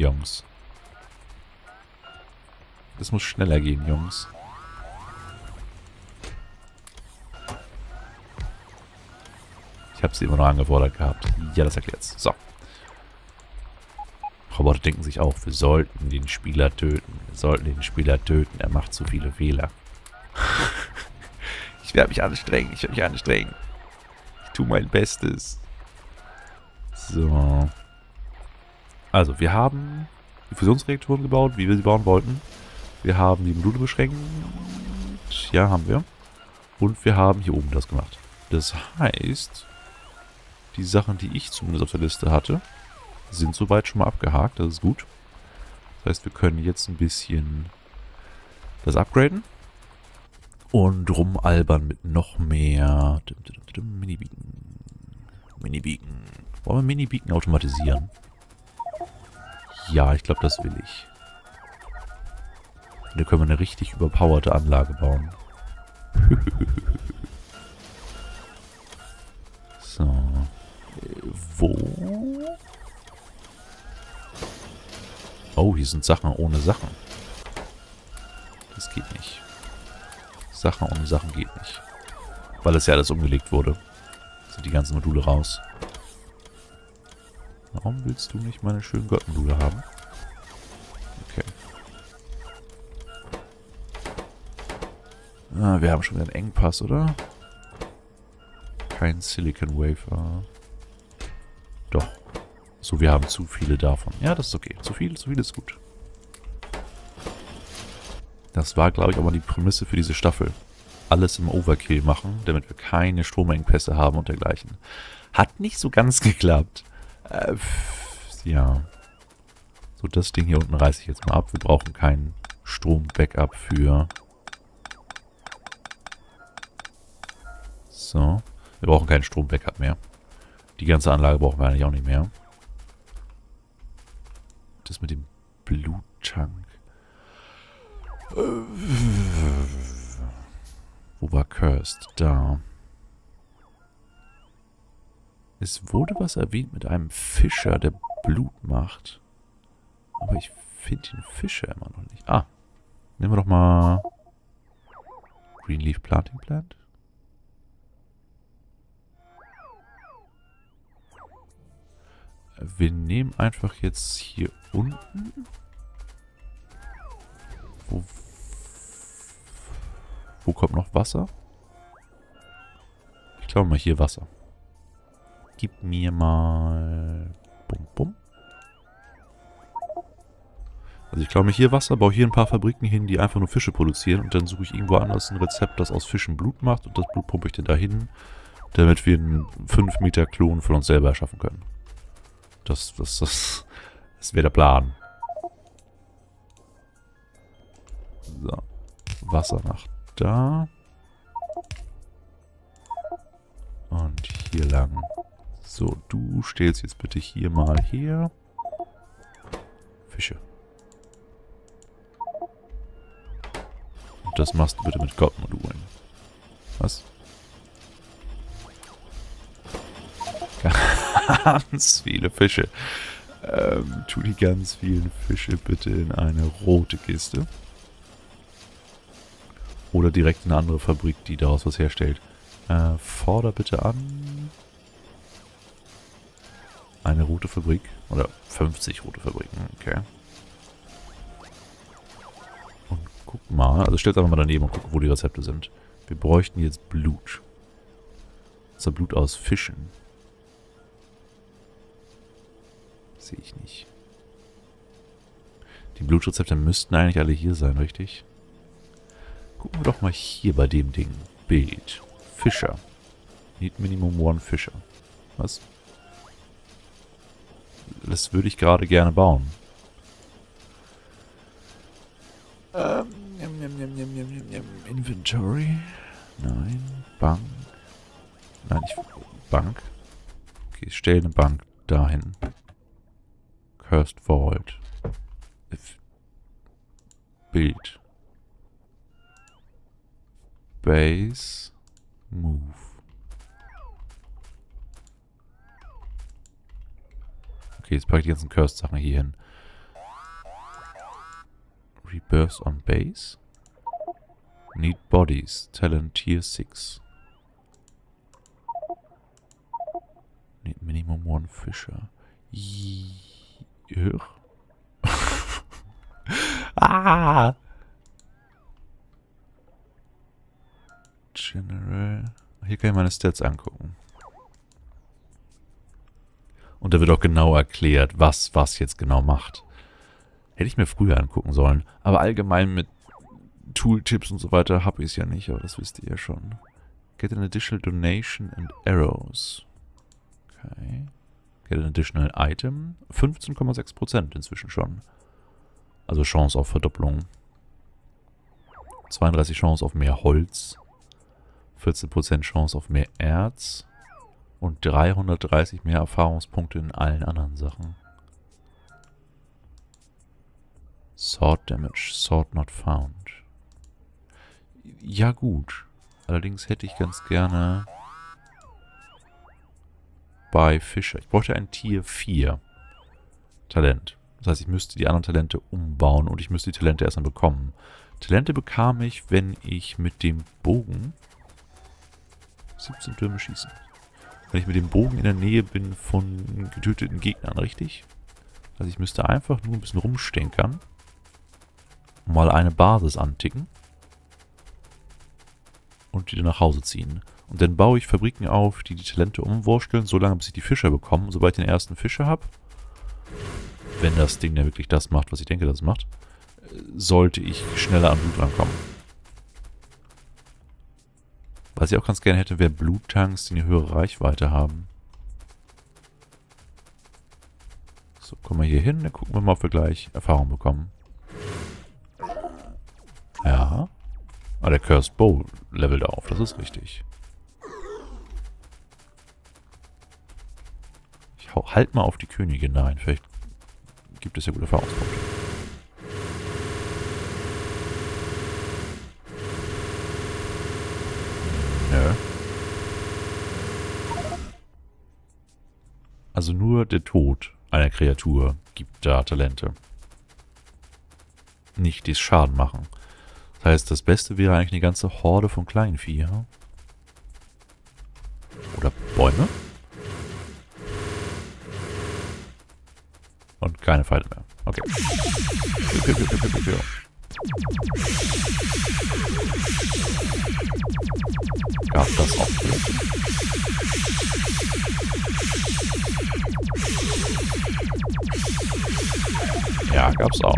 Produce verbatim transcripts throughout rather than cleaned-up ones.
Jungs. Das muss schneller gehen, Jungs. Ich habe sie immer noch angefordert gehabt. Ja, das erklärt's. So. Roboter denken sich auf. Wir sollten den Spieler töten. Wir sollten den Spieler töten. Er macht zu viele Fehler. Ich werde mich anstrengen. Ich werde mich anstrengen. Ich tue mein Bestes. So. Also, wir haben die Fusionsreaktoren gebaut, wie wir sie bauen wollten. Wir haben die Module beschränkt. Ja, haben wir. Und wir haben hier oben das gemacht. Das heißt, die Sachen, die ich zumindest auf der Liste hatte, sind soweit schon mal abgehakt. Das ist gut. Das heißt, wir können jetzt ein bisschen das upgraden. Und rumalbern mit noch mehr Mini-Beacon. Mini-Beacon. Wollen wir Mini-Beacon automatisieren? Ja, ich glaube, das will ich. Und da können wir eine richtig überpowerte Anlage bauen. So. Äh, wo? Oh, hier sind Sachen ohne Sachen. Das geht nicht. Sachen ohne Sachen geht nicht. Weil es ja alles umgelegt wurde. Sind die ganzen Module raus. Warum willst du nicht meine schönen Gottmodule haben? Okay. Ah, wir haben schon wieder einen Engpass, oder? Kein Silicon Wafer. Doch. So, wir haben zu viele davon. Ja, das ist okay. Zu viel, zu viel ist gut. Das war, glaube ich, auch mal die Prämisse für diese Staffel. Alles im Overkill machen, damit wir keine Stromengpässe haben und dergleichen. Hat nicht so ganz geklappt. Äh, ja. So, das Ding hier unten reiße ich jetzt mal ab. Wir brauchen keinen Strom-Backup für... So. Wir brauchen keinen Strom-Backup mehr. Die ganze Anlage brauchen wir eigentlich auch nicht mehr. Das mit dem Bluttank. Wo war Cursed? Da. Es wurde was erwähnt mit einem Fischer, der Blut macht. Aber ich finde den Fischer immer noch nicht. Ah. Nehmen wir doch mal Greenleaf Planting Plant. Wir nehmen einfach jetzt hier unten. Wo, wo kommt noch Wasser? Ich glaube mal hier Wasser. Gib mir mal... Bum, bum. Also ich glaube mir hier Wasser, baue hier ein paar Fabriken hin, die einfach nur Fische produzieren. Und dann suche ich irgendwo anders ein Rezept, das aus Fischen Blut macht. Und das Blut pumpe ich dann dahin, damit wir einen fünf Meter Klon von uns selber erschaffen können. Das, das, das, das wäre der Plan. So. Wasser nach da. Und hier lang. So, du stellst jetzt bitte hier mal her. Fische. Und das machst du bitte mit Gottmodulen. Was? Ganz viele Fische. Ähm, tu die ganz vielen Fische bitte in eine rote Kiste. Oder direkt in eine andere Fabrik, die daraus was herstellt. Äh, forder bitte an. Eine rote Fabrik. Oder fünfzig rote Fabriken. Okay. Und guck mal. Also stellt einfach mal daneben und guck, wo die Rezepte sind. Wir bräuchten jetzt Blut. Das ist Blut aus Fischen. Sehe ich nicht. Die Blutrezepte müssten eigentlich alle hier sein, richtig? Gucken wir doch mal hier bei dem Ding. Bild. Fischer. Need minimum one Fischer. Was? Das würde ich gerade gerne bauen. Ähm, nimm, nimm, nimm, nimm, nimm, nimm. Inventory. Nein. Bank. Nein, ich... Bank. Okay, stell eine Bank dahin. Cursed Vault. Bild. Base. Move. Okay, jetzt packe ich die ganzen Cursed Sachen hier hin. Burst on Base. Need Bodies. Talent Tier six. Need Minimum One Fisher. Jürg. Ah! General. Hier kann ich meine Stats angucken. Und da wird auch genau erklärt, was was jetzt genau macht. Hätte ich mir früher angucken sollen. Aber allgemein mit Tooltips und so weiter habe ich es ja nicht. Aber das wisst ihr ja schon. Get an additional donation and arrows. Okay. Get an additional item. fünfzehn Komma sechs Prozent inzwischen schon. Also Chance auf Verdopplung. zweiunddreißig Chance auf mehr Holz. vierzehn Prozent Chance auf mehr Erz. Und dreihundertdreißig mehr Erfahrungspunkte in allen anderen Sachen. Sword Damage, Sword not found. Ja gut. Allerdings hätte ich ganz gerne bei Fischer. Ich bräuchte ein Tier vier Talent. Das heißt, ich müsste die anderen Talente umbauen und ich müsste die Talente erstmal bekommen. Talente bekam ich, wenn ich mit dem Bogen siebzehn Türme schießen. Wenn ich mit dem Bogen in der Nähe bin von getöteten Gegnern, richtig? Also ich müsste einfach nur ein bisschen rumstenkern. Und mal eine Basis anticken. Und die dann nach Hause ziehen. Und dann baue ich Fabriken auf, die die Talente umwursteln, solange bis ich die Fischer bekomme. Sobald ich den ersten Fischer habe, wenn das Ding dann wirklich das macht, was ich denke, dass es macht, sollte ich schneller an Blut rankommen. Was ich auch ganz gerne hätte, wäre Bluttanks, die eine höhere Reichweite haben. So, kommen wir hier hin. Dann gucken wir mal, ob wir gleich Erfahrung bekommen. Ja. Ah, der Cursed Bow levelt auf. Das ist richtig. Ich hau halt mal auf die Königin rein. Vielleicht gibt es ja gute Erfahrungspunkte. Also nur der Tod einer Kreatur gibt da Talente. Nicht das Schaden machen. Das heißt, das Beste wäre eigentlich eine ganze Horde von Kleinvieh. Oder Bäume. Und keine Pfeile mehr. Okay. Gab das auch. Ja, gab's auch.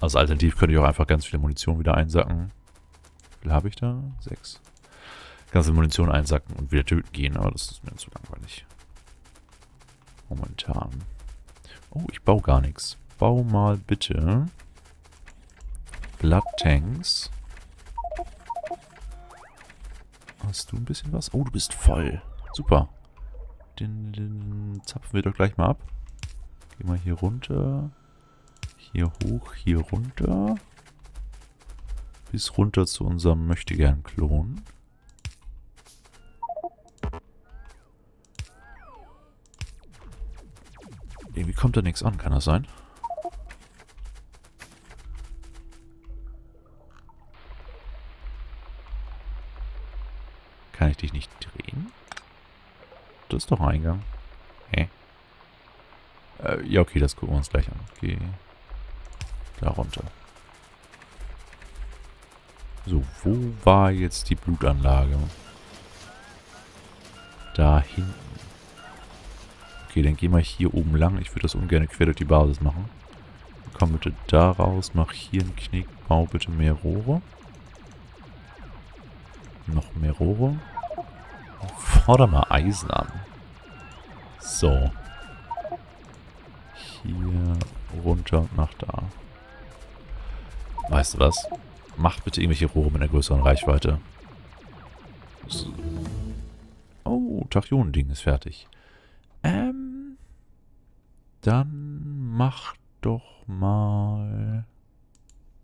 Also alternativ könnte ich auch einfach ganz viele Munition wieder einsacken. Wie viel habe ich da? Sechs. Ganze Munition einsacken und wieder töten gehen, aber das ist mir zu langweilig. Momentan. Oh, ich baue gar nichts. Bau mal bitte Blood Tanks. Hast du ein bisschen was? Oh, du bist voll. Super. Den, den zapfen wir doch gleich mal ab. Geh mal hier runter. Hier hoch, hier runter. Bis runter zu unserem Möchtegern-Klon. Irgendwie kommt da nichts an, kann das sein? Kann ich dich nicht drehen? Das ist doch ein Eingang. Hä? Äh, ja, okay, das gucken wir uns gleich an. Okay. Da runter. So, wo war jetzt die Blutanlage? Da hinten. Okay, dann gehen wir hier oben lang. Ich würde das ungern quer durch die Basis machen. Komm bitte da raus, mach hier einen Knick, bau bitte mehr Rohre. Noch mehr Rohre. Forder mal Eisen an. So. Hier runter und nach da. Weißt du was? Macht bitte irgendwelche Rohre mit einer größeren Reichweite. So. Oh, Tachyon-Ding ist fertig. Ähm. Dann macht doch mal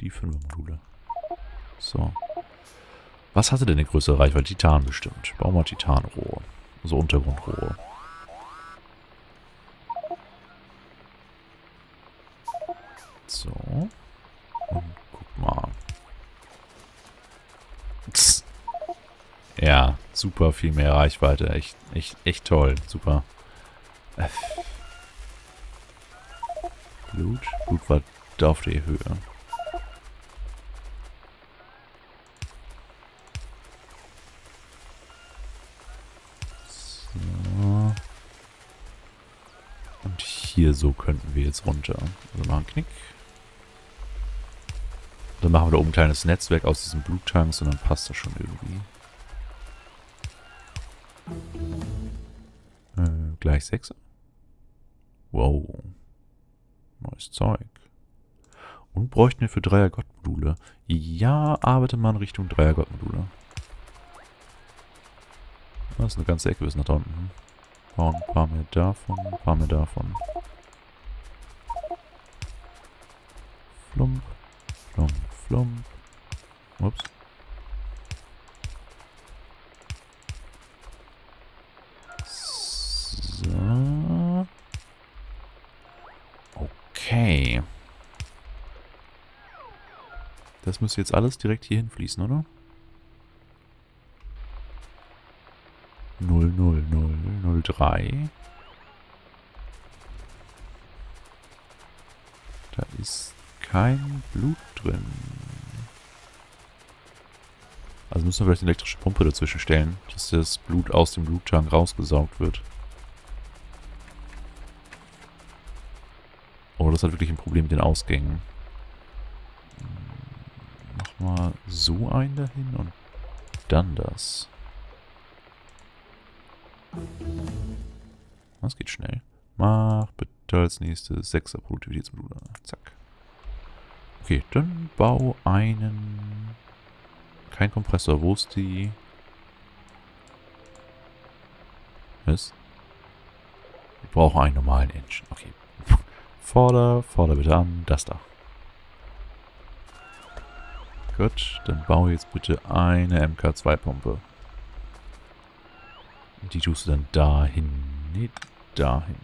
die fünfer Module. So. Was hatte denn eine größere Reichweite? Titan bestimmt. Bauen wir Titanrohre. Also Untergrundrohre. super viel mehr Reichweite. Echt, echt, echt toll. Super. Blut? Blut war da auf der Höhe. So. Und hier so könnten wir jetzt runter. Also machen einen Knick. Dann machen wir da oben ein kleines Netzwerk aus diesen Bluttanks und dann passt das schon irgendwie. Äh, gleich sechs. Wow. Neues Zeug. Und bräuchten wir für Dreier-Gottmodule. Ja, arbeite mal in Richtung Dreier-Gottmodule. Das ist eine ganze Ecke bis nach da unten. Bauen ein paar mehr davon, ein paar mehr davon. Flump. Flump, flump. Ups. So. Okay. Das müsste jetzt alles direkt hier hinfließen, oder? null null null null drei. Da ist kein Blut drin. Also müssen wir vielleicht eine elektrische Pumpe dazwischen stellen, dass das Blut aus dem Bluttank rausgesaugt wird. Oh, das hat wirklich ein Problem mit den Ausgängen. Mach mal so einen dahin und dann das. Das geht schnell. Mach bitte als nächstes sechser Produktivitätsmodule. Zack. Okay, dann bau einen... Kein Kompressor, wo ist die? Was? Wir brauchen einen normalen Engine. Okay. Vorder, vorder bitte an. Das da. Gut, dann baue jetzt bitte eine M K zwei Pumpe. Die tust du dann dahin. Nee, dahin.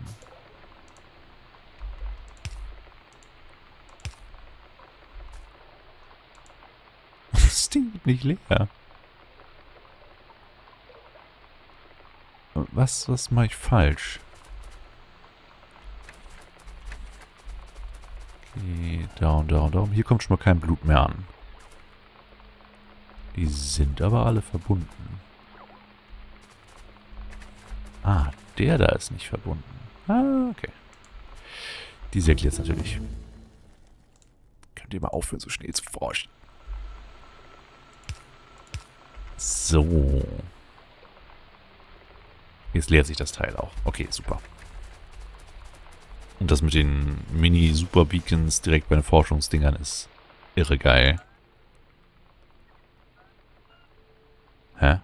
Das Ding wird nicht leer. Was, was mache ich falsch? Okay, da und da und da. Hier kommt schon mal kein Blut mehr an. Die sind aber alle verbunden. Ah, der da ist nicht verbunden. Ah, okay. Die sägt jetzt natürlich. Könnt ihr mal aufhören, so schnell zu forschen. So. Jetzt leert sich das Teil auch. Okay, super. Und das mit den Mini-Super-Beacons direkt bei den Forschungsdingern ist irre geil. Hä?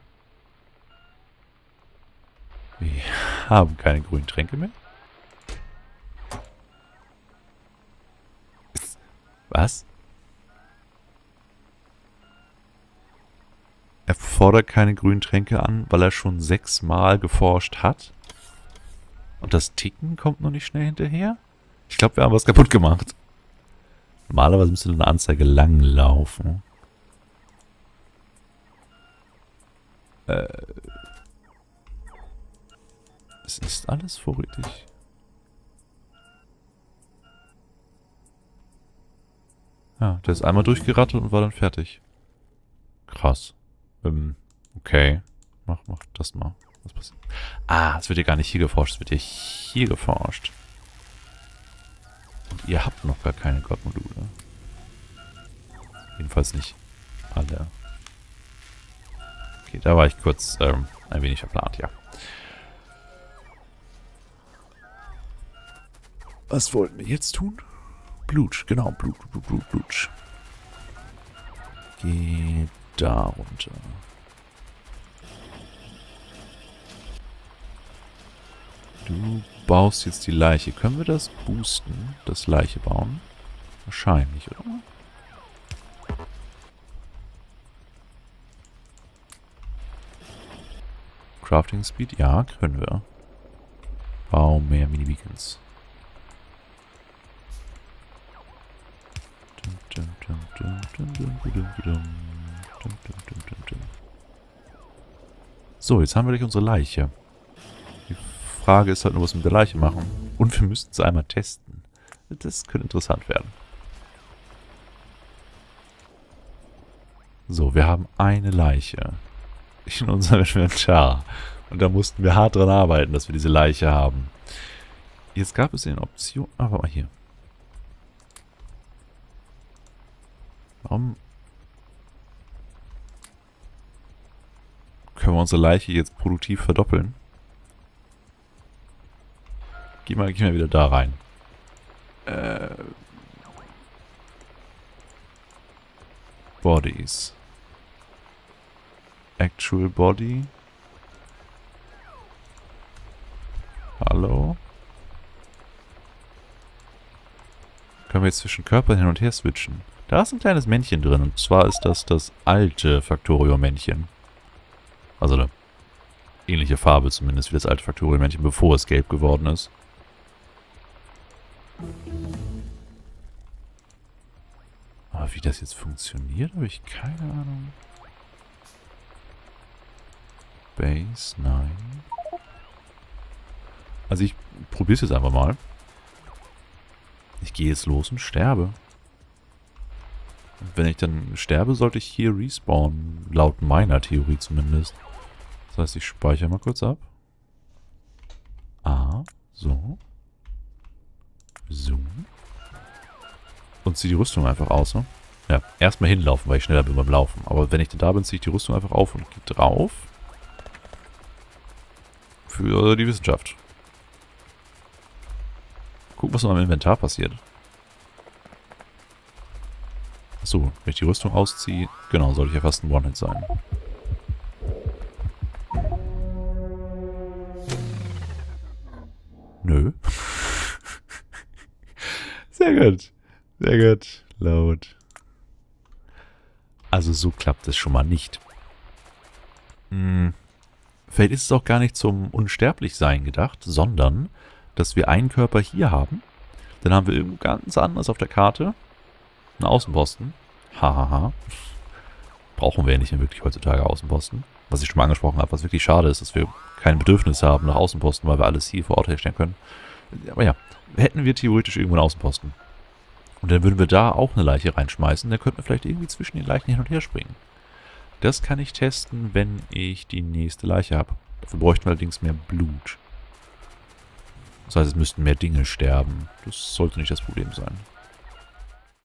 Wir haben keine grünen Tränke mehr. Was? Er fordert keine grünen Tränke an, weil er schon sechsmal geforscht hat. Und das Ticken kommt noch nicht schnell hinterher. Ich glaube, wir haben was kaputt gemacht. Normalerweise müsste eine Anzeige lang laufen. Äh... Es ist alles vorrätig. Ja, der ist einmal durchgerattelt und war dann fertig. Krass. Ähm, okay. Mach, mach das mal. Was passiert? Ah, es wird ja gar nicht hier geforscht. Es wird ja hier geforscht. Und ihr habt noch gar keine Gottmodule. Jedenfalls nicht alle. Okay, da war ich kurz ähm, ein wenig verplant, ja. Was wollten wir jetzt tun? Blut, genau, Blut, Blut, Blut, Blut. Geh da runter. Du baust jetzt die Leiche. Können wir das boosten, das Leiche bauen? Wahrscheinlich, oder? Crafting Speed? Ja, können wir. Bau mehr Mini-Beacons. So, jetzt haben wir gleich unsere Leiche. Die Frage ist halt nur, was wir mit der Leiche machen. Und wir müssten sie einmal testen. Das könnte interessant werden. So, wir haben eine Leiche. In unserem Inventar. Und da mussten wir hart dran arbeiten, dass wir diese Leiche haben. Jetzt gab es in Option... Ah, warte mal hier. Warum können wir unsere Leiche jetzt produktiv verdoppeln? Geh mal, geh mal wieder da rein. Äh... Bodies. Actual Body. Hallo? Können wir jetzt zwischen Körpern hin und her switchen? Da ist ein kleines Männchen drin. Und zwar ist das das alte Factorio-Männchen. Also eine ähnliche Farbe zumindest wie das alte Factorio-Männchen, bevor es gelb geworden ist. Aber wie das jetzt funktioniert, habe ich keine Ahnung. Base, nein. Also ich probiere es jetzt einfach mal. Ich gehe jetzt los und sterbe. Und wenn ich dann sterbe, sollte ich hier respawnen. Laut meiner Theorie zumindest. Das heißt, ich speichere mal kurz ab. Ah, so. So. Und ziehe die Rüstung einfach aus, ne? Ja, erstmal hinlaufen, weil ich schneller bin beim Laufen. Aber wenn ich dann da bin, ziehe ich die Rüstung einfach auf und gehe drauf. Für die Wissenschaft. Guck, was noch im Inventar passiert. Achso, wenn ich die Rüstung ausziehe, genau, sollte ich ja fast ein One-Hit sein. Nö. Sehr gut. Sehr gut. Laut. Also so klappt es schon mal nicht. Hm. Vielleicht ist es auch gar nicht zum Unsterblichsein gedacht, sondern, dass wir einen Körper hier haben. Dann haben wir irgendwo ganz anders auf der Karte einen Außenposten. Hahaha. Ha, ha. Brauchen wir ja nicht mehr wirklich heutzutage Außenposten. Was ich schon mal angesprochen habe, was wirklich schade ist, dass wir kein Bedürfnis haben nach Außenposten, weil wir alles hier vor Ort herstellen können. Aber ja, hätten wir theoretisch irgendwo einen Außenposten. Und dann würden wir da auch eine Leiche reinschmeißen. Dann könnten wir vielleicht irgendwie zwischen den Leichen hin und her springen. Das kann ich testen, wenn ich die nächste Leiche habe. Dafür bräuchten wir allerdings mehr Blut. Das heißt, es müssten mehr Dinge sterben. Das sollte nicht das Problem sein.